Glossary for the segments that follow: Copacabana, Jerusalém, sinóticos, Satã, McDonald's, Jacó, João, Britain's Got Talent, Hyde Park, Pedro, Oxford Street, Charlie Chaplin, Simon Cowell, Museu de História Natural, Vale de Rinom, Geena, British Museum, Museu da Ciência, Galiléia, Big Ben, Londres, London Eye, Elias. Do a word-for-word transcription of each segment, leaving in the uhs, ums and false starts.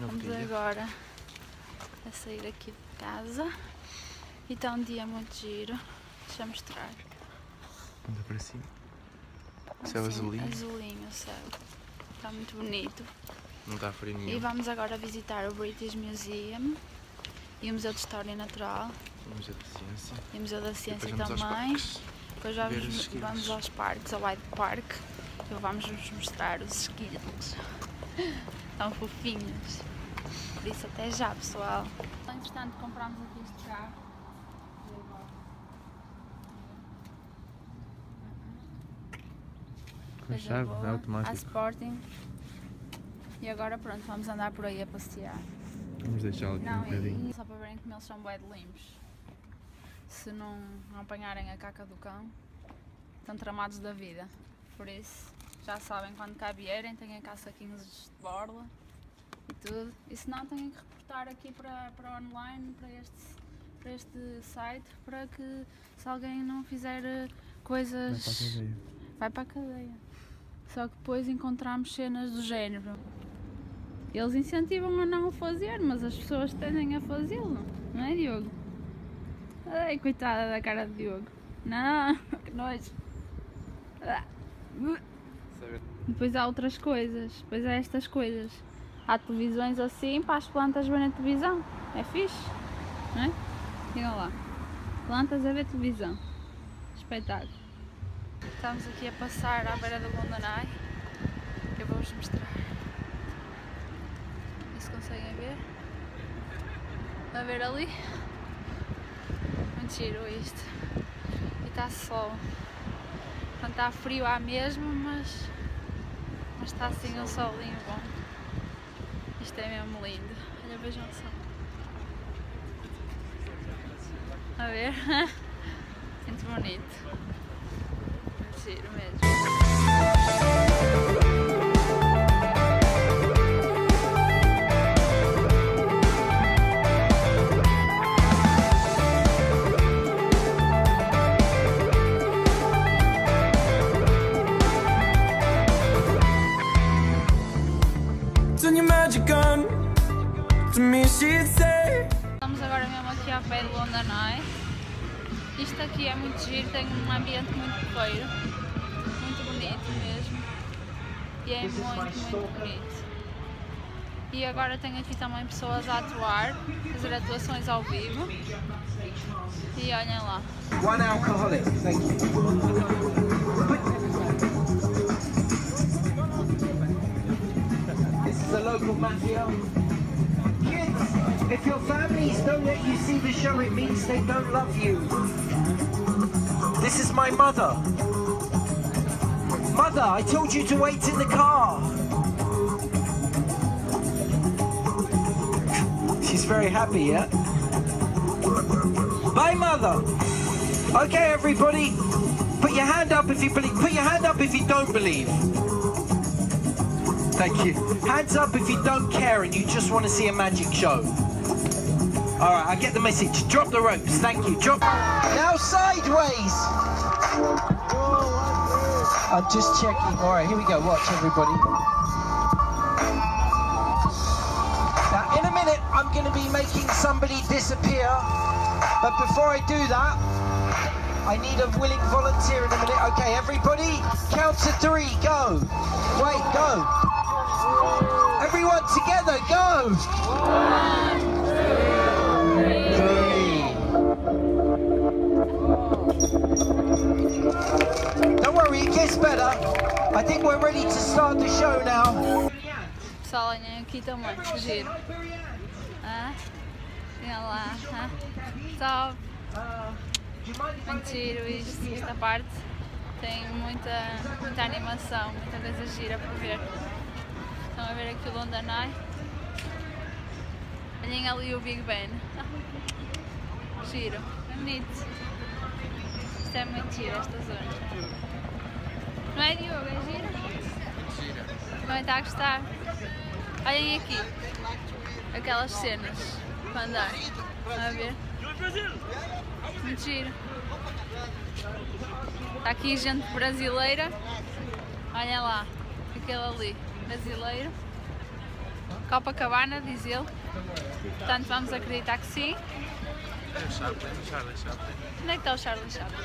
Não Vamos dia. agora a sair aqui de casa e está um dia muito giro. Deixa eu mostrar. Anda para cima. O céu assim, azulinho. Azulinho o céu. Está muito bonito. Não está frio nenhum. E vamos agora visitar o British Museum e o Museu de História Natural. O Museu da Ciência. E o Museu da Ciência e também. Depois já vamos, vamos aos parques, ao Hyde Park. E vamos vos mostrar os esquilos. Tão fofinhos. Por isso até já, pessoal. Então, entretanto, compramos aqui este carro. E agora? Com a chave, é automático. A Sporting. E agora pronto, vamos andar por aí a passear. Vamos deixá-lo aqui não, um bocadinho. Só para verem como eles são bué de limpos. Se não, não apanharem a caca do cão, estão tramados da vida. Por isso, já sabem, quando cá vierem, tenham cá saquinhos de borla e tudo. E se não, têm que reportar aqui para, para online, para este, para este site, para que se alguém não fizer coisas... Vai para a cadeia. Vai para a cadeia. Só que depois encontramos cenas do género. Eles incentivam a não o fazer, mas as pessoas tendem a fazê-lo, não é, Diogo? Ai, coitada da cara de Diogo. Não, que nojo. Depois há outras coisas, depois há estas coisas. Há televisões assim para as plantas verem a televisão. É fixe, não é? Digam lá. Plantas a ver televisão. Espetáculo. Estamos aqui a passar à beira do London Eye. Eu vou-vos mostrar. E se conseguem ver? A ver ali? Giro isto. E está sol. Quando está frio há mesmo, mas, mas está assim um solinho bom. Isto é mesmo lindo. Olha, vejam o sol. A ver? Muito bonito. Muito giro mesmo. Estamos agora mesmo aqui ao pé do London Eye. Isto aqui é muito giro, tem um ambiente muito feio, muito bonito mesmo. E é muito, muito bonito. E agora tenho aqui também pessoas a atuar, fazer atuações ao vivo. E olhem lá. One alcoholic, thank you. This is a local mafia. If your families don't let you see the show, it means they don't love you. This is my mother. Mother, I told you to wait in the car. She's very happy, yeah? Bye, mother. Okay, everybody, put your hand up if you believe. Put your hand up if you don't believe. Thank you. Hands up if you don't care and you just want to see a magic show. All right, I get the message. Drop the ropes. Thank you. Drop. Now sideways. I'm just checking. All right, here we go. Watch, everybody. Now, in a minute, I'm going to be making somebody disappear. But before I do that, I need a willing volunteer in a minute. Okay, everybody, count to three. Go. Wait, go. Everyone together, go. One. Don't worry, it gets better. I think we're ready to start the show now. Pessoal, olhem aqui também, que giro. Ah, olha lá. Ah, pessoal, muito giro isto, esta parte. Tem muita, muita animação, muita coisa gira para ver. Estão a ver aqui o London Eye. Olhem ali o Big Ben. Giro, é bonito. Isto é muito giro, esta zona. Não é, Diogo? É giro? Muito giro. Também está a gostar. Olhem aqui. Aquelas cenas. Para andar. Estão a ver? Muito giro. Está aqui gente brasileira. Olhem lá. Aquele ali. Brasileiro. Copacabana, diz ele. Portanto, vamos acreditar que sim. É o Chaplin, o Charlie Chaplin. Onde é que está o Charlie Chaplin?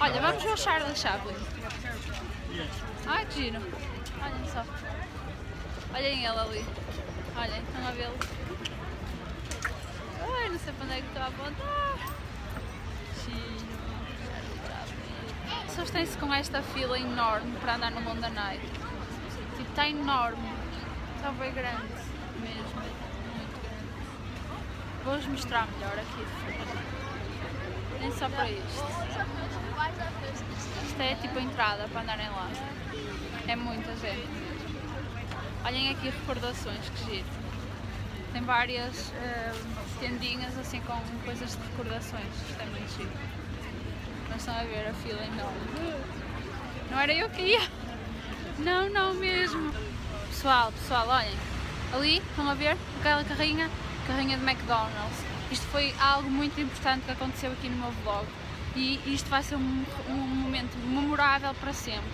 Olha, vamos ver o Charlie Chaplin. Ai, que giro. Olhem só. Olhem ele ali. Olhem, estão a vê-lo. Ai, não sei para onde é que estou a apontar. Giro. Sustém-se com esta fila enorme para andar no London Eye. Tipo, está enorme. Está bem grande. Mesmo. Muito grande. Vou-vos mostrar melhor aqui. Nem só para isto. Isto é tipo a entrada para andarem lá. É muita gente. Olhem aqui recordações, que giro. Tem várias uh, tendinhas assim com coisas de recordações. Isto é muito giro. Nós estão a ver a fila enorme. Não era eu que ia. Não, não mesmo. Pessoal, pessoal, olhem. Ali, estão a ver? Aquela carrinha. Carrinha de McDonald's. Isto foi algo muito importante que aconteceu aqui no meu vlog. E isto vai ser um, um momento memorável para sempre.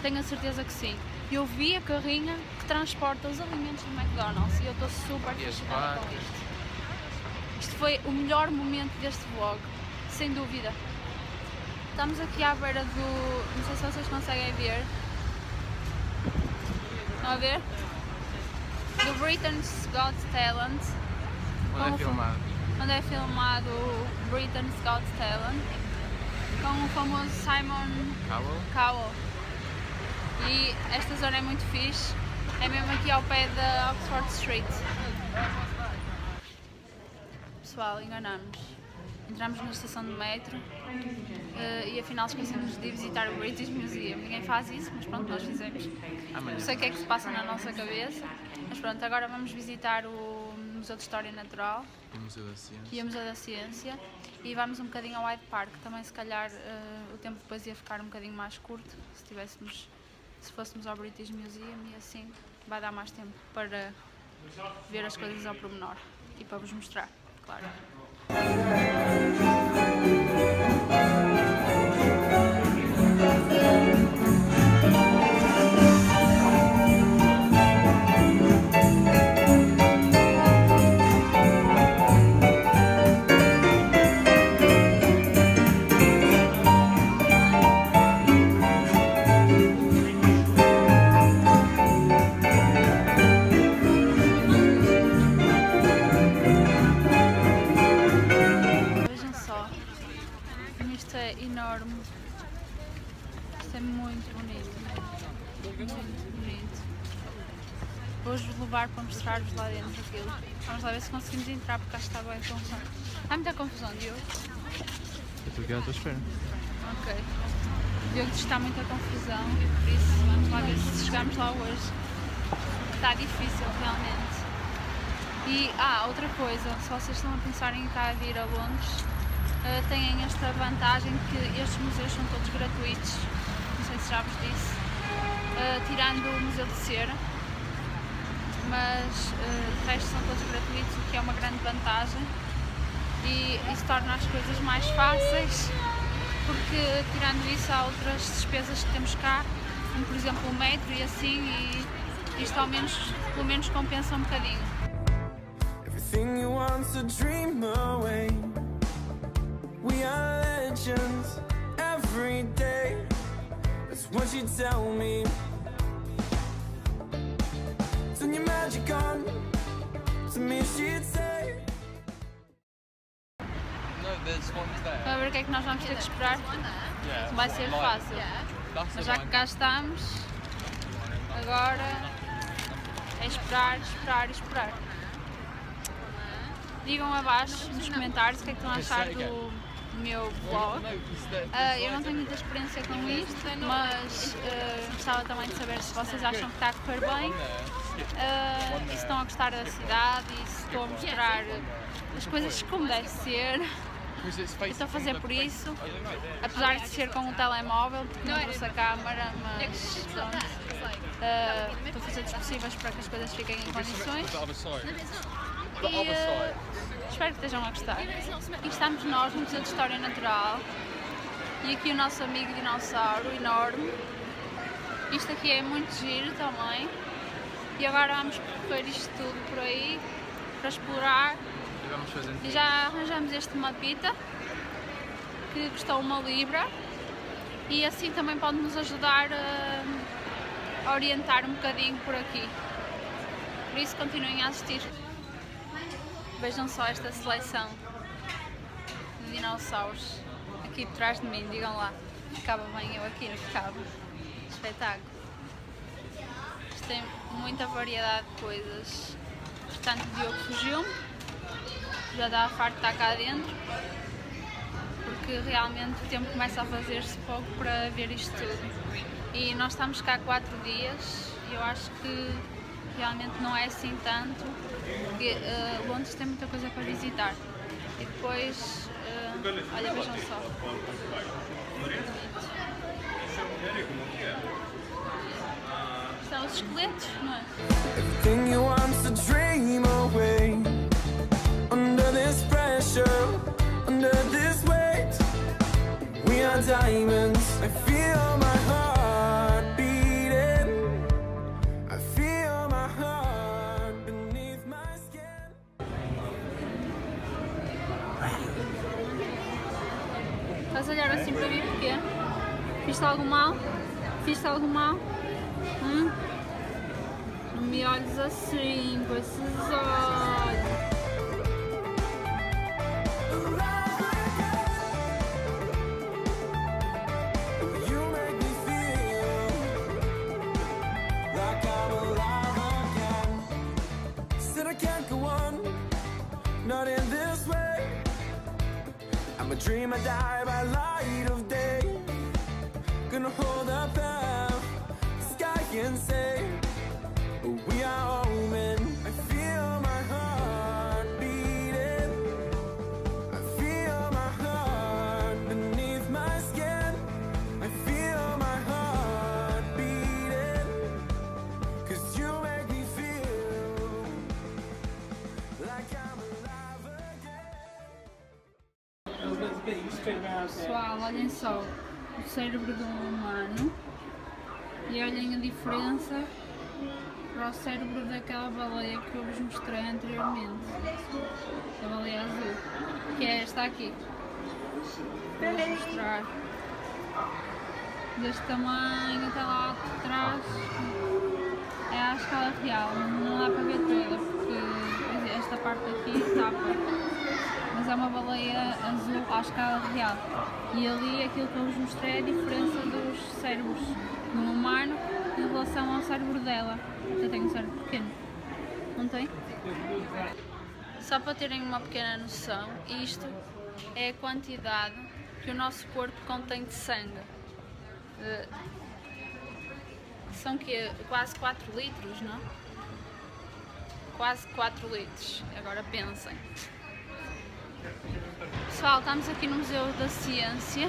Tenho a certeza que sim. Eu vi a carrinha que transporta os alimentos do McDonald's. E eu estou super fascinada com isto. Isto foi o melhor momento deste vlog. Sem dúvida. Estamos aqui à beira do... não sei se vocês conseguem ver. Estão a ver? Do Britain's Got Talent. Onde é filmado. Onde é filmado o Britain's Got Talent. Com o famoso Simon Cowell. Cowell. E esta zona é muito fixe. É mesmo aqui ao pé da Oxford Street. Pessoal, enganamos. Entramos na estação de metro uh, e afinal esquecemos de visitar o British Museum. Ninguém faz isso, mas pronto, nós fizemos. Amanhã. Não sei o que é que se passa na nossa cabeça, mas pronto, agora vamos visitar o Museu de História Natural e o Museu da Ciência e, Museu da Ciência, e vamos um bocadinho ao Hyde Park. Também se calhar uh, o tempo depois ia ficar um bocadinho mais curto se, tivéssemos, se fôssemos ao British Museum, e assim vai dar mais tempo para ver as coisas ao pormenor e para vos mostrar, claro. Isto é muito bonito, muito bonito. Vou-vos levar para mostrar-vos lá dentro aquilo. Vamos lá ver se conseguimos entrar, porque acho que está bem confusão. Há muita confusão, Diogo. Eu estou aqui à tua espera. Ok. Diogo diz que está muita confusão e por isso vamos lá ver se chegamos lá hoje. Está difícil realmente. E ah, outra coisa, se vocês estão a pensar em cá vir a Londres, Uh, têm esta vantagem que estes museus são todos gratuitos, não sei se já vos disse, uh, tirando o Museu de Cera, mas uh, de resto são todos gratuitos, o que é uma grande vantagem, e isso torna as coisas mais fáceis, porque tirando isso há outras despesas que temos cá, como por exemplo o metro e assim, e isto ao menos, pelo menos compensa um bocadinho. Everything you want to dream away. We are legends every day. That's what you tell me. Turn your magic on. To me she'd say. No, there's one there. Vamos ver o que é que nós vamos ter que esperar. Yeah, vai ser fácil. Yeah. Mas já que cá estamos, agora é esperar, esperar, esperar. Digam abaixo nos comentários o que é que estão a achar do meu blog. Uh, eu não tenho muita experiência com isto, mas uh, gostava também de saber se vocês acham que está a correr bem, uh, e se estão a gostar da cidade, e se estou a mostrar as coisas como deve ser. Eu estou a fazer por isso, apesar de ser com o telemóvel, porque não trouxe a câmara, mas pronto, uh, estou a fazer os possíveis para que as coisas fiquem em condições. E uh, espero que estejam a gostar. Aqui estamos nós no Museu de História Natural. E aqui o nosso amigo dinossauro enorme. Isto aqui é muito giro também. e agora vamos percorrer isto tudo por aí para explorar. E vamos fazendo. E já arranjamos este mapita que custou uma libra e assim também pode nos ajudar a orientar um bocadinho por aqui. Por isso continuem a assistir. Vejam só esta seleção de dinossauros aqui por trás de mim, digam lá. Ficava bem eu aqui, não ficava? Espetáculo! Isto tem muita variedade de coisas. Portanto, o Diogo fugiu-me, já dá a farto de estar cá dentro, porque realmente o tempo começa a fazer-se pouco para ver isto tudo. E nós estamos cá há quatro dias e eu acho que realmente não é assim tanto, porque uh, Londres tem muita coisa para visitar. E depois, uh, olha, vejam só. São os esqueletos, não é? Estás a olhar assim para mim porque fiz-te algo mal? Fiz-te algo mal? Hum? Não me olhes assim, com esses olhos. Dream I die by light of day. Gonna hold up the sky and say we are all men. I feel my heart beating. I feel my heart beneath my skin. I feel my heart beating. 'Cause you make me feel like I'm alive again. Pessoal, olhem só o cérebro do humano e olhem a diferença para o cérebro daquela baleia que eu vos mostrei anteriormente, a baleia azul, que é esta aqui. Vou mostrar deste tamanho até lá atrás. É à escala real, não dá para ver toda porque esta parte aqui tapa. Mas é uma baleia azul à escala real. E ali aquilo que eu vos mostrei é a diferença dos cérebros do humano em relação ao cérebro dela. Eu tenho um cérebro pequeno, não tem? Só para terem uma pequena noção, isto é a quantidade que o nosso corpo contém de sangue. São que quase quatro litros, não? Quase quatro litros, agora pensem. Pessoal, estamos aqui no Museu da Ciência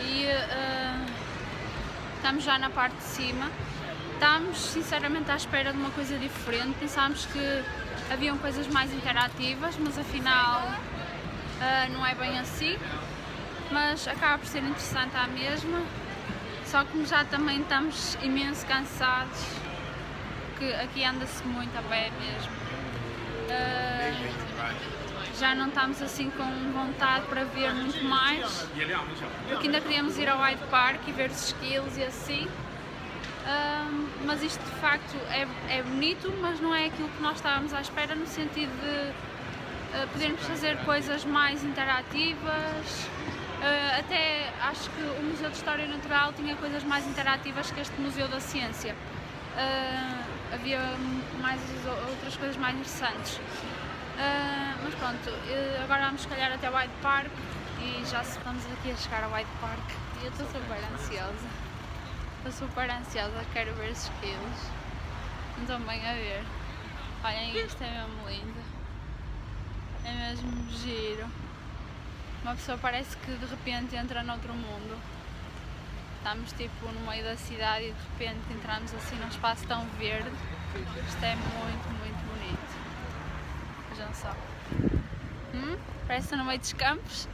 e uh, estamos já na parte de cima. Estamos sinceramente à espera de uma coisa diferente, pensámos que haviam coisas mais interativas, mas afinal uh, não é bem assim, mas acaba por ser interessante à mesma, só que já também estamos imenso cansados, porque aqui anda-se muito a pé mesmo. Uh, já não estamos assim com vontade para ver muito mais, porque ainda queríamos ir ao Hyde Park e ver os esquilos e assim, um, mas isto de facto é, é bonito, mas não é aquilo que nós estávamos à espera, no sentido de uh, podermos fazer coisas mais interativas. Uh, até acho que o Museu de História Natural tinha coisas mais interativas que este Museu da Ciência. Uh, havia mais outras coisas mais interessantes. Uh, mas pronto, uh, agora vamos se calhar até o Hyde Park e já estamos aqui a chegar ao Hyde Park e eu estou super ansiosa, estou super ansiosa, quero ver os esquilos, não estão bem a ver, olhem isto, é mesmo lindo, é mesmo giro, uma pessoa parece que de repente entra noutro mundo, estamos tipo no meio da cidade e de repente entramos assim num espaço tão verde, isto é muito, muito bonito. Vejam só. Hum? Parece que no meio dos campos.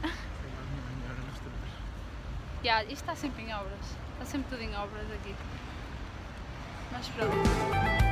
Yeah, isto está sempre em obras. Está sempre tudo em obras aqui. Mas pronto.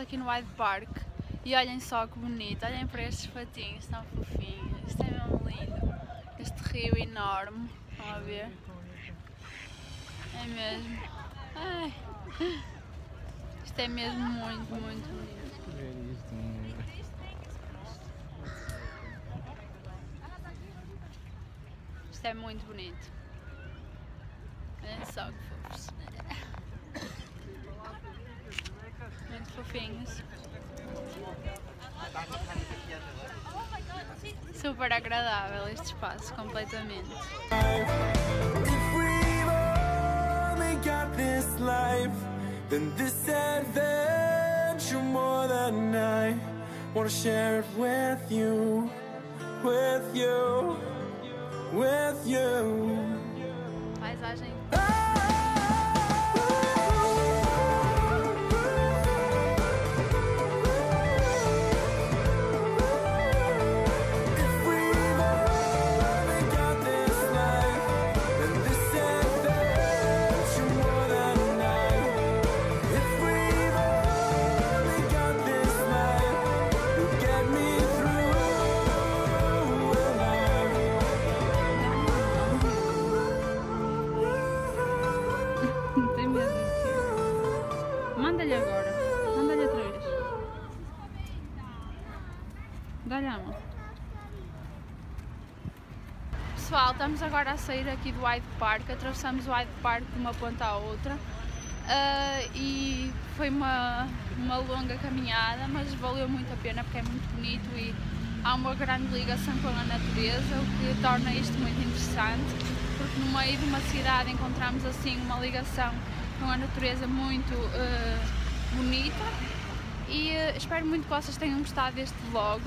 Aqui no Hyde Park e olhem só que bonito, olhem para estes patinhos tão fofinhos, isto é mesmo lindo, este rio enorme, estão a ver? É mesmo, ai, isto é mesmo muito, muito lindo. Isto é muito bonito, olhem só que fofos. Muito fofinhos. Super agradável este espaço, completamente. Paisagem. Manda-lhe agora, manda-lhe outra vez. Dá-lhe a mão. Pessoal, estamos agora a sair aqui do Hyde Park, atravessamos o Hyde Park de uma ponta à outra uh, e foi uma, uma longa caminhada, mas valeu muito a pena porque é muito bonito e há uma grande ligação com a natureza, o que torna isto muito interessante, porque no meio de uma cidade encontramos assim uma ligação com uma natureza muito uh, bonita e uh, espero muito que vocês tenham gostado deste vlog.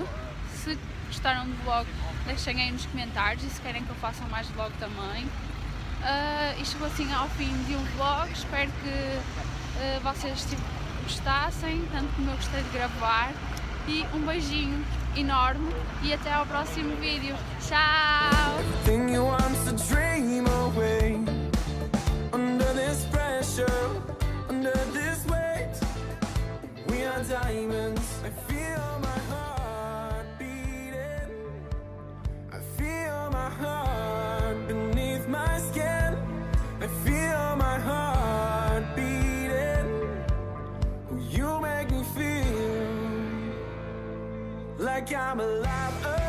Se gostaram do vlog, deixem aí nos comentários e se querem que eu faça mais vlog também. Uh, e chegou assim ao fim de um vlog, espero que uh, vocês tipo, gostassem, tanto como eu gostei de gravar. E um beijinho enorme e até ao próximo vídeo. Tchau! Under this weight, we are diamonds. I feel my heart beating. I feel my heart beneath my skin. I feel my heart beating. You make me feel like I'm alive.